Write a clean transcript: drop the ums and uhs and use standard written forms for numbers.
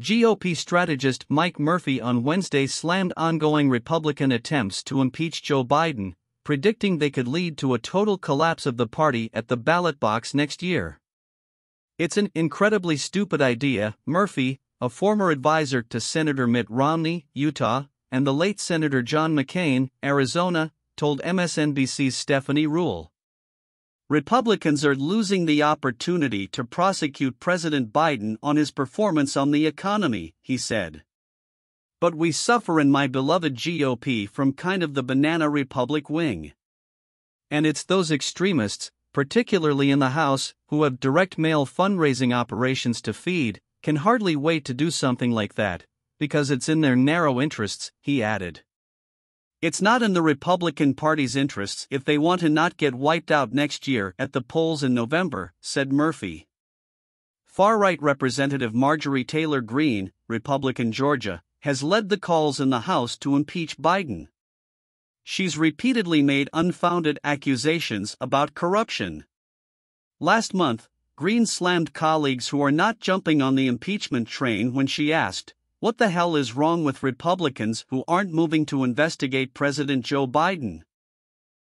GOP strategist Mike Murphy on Wednesday slammed ongoing Republican attempts to impeach Joe Biden, predicting they could lead to a total collapse of the party at the ballot box next year. "It's an incredibly stupid idea," Murphy, a former advisor to Senator Mitt Romney, Utah, and the late Senator John McCain, Arizona, told MSNBC's Stephanie Ruhle. Republicans are losing the opportunity to prosecute President Biden on his performance on the economy, he said. But we suffer in my beloved GOP from kind of the banana republic wing. And it's those extremists, particularly in the House, who have direct mail fundraising operations to feed, can hardly wait to do something like that, because it's in their narrow interests, he added. It's not in the Republican Party's interests if they want to not get wiped out next year at the polls in November, said Murphy. Far-right Representative Marjorie Taylor Greene, Republican Georgia, has led the calls in the House to impeach Biden. She's repeatedly made unfounded accusations about corruption. Last month, Greene slammed colleagues who are not jumping on the impeachment train when she asked, "What the hell is wrong with Republicans who aren't moving to investigate President Joe Biden?"